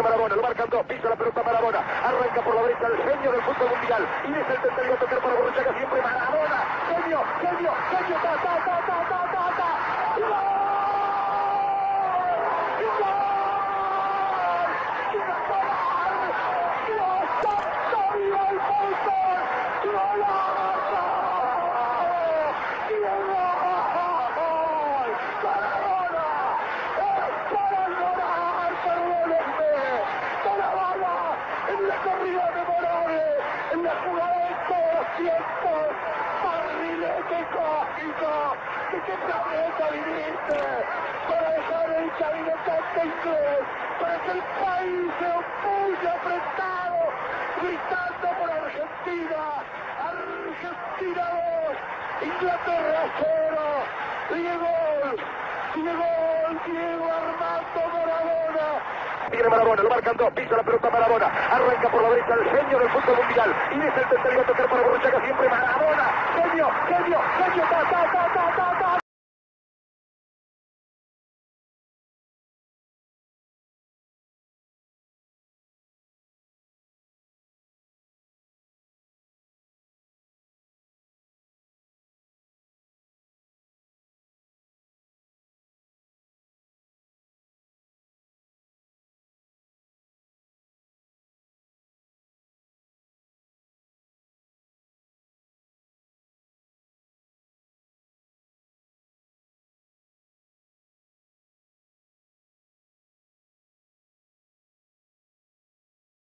tiene Maradona, lo marcan dos, pisa la pelota Maradona, arranca por la derecha el genio del fútbol mundial, y es el tercero a tocar para Borruchaga, siempre Maradona, genio, genio, genio, ta, ta, ta, ta, ta, ta, ta. ¡No! ¿De qué planeta viniste? Para dejar el caminetante inglés, para que el país se opulle apretado, gritando por Argentina. Argentina 2, Inglaterra 0. Llegó el Diego Armando Maradona. Tiene Maradona, lo marcan dos, pisa la pelota Maradona, arranca por la derecha el genio del fútbol mundial, y es el tercero a tocar para Borruchaga, siempre Maradona, genio, genio, genio, ta, ta, ta, ta, ta, ta.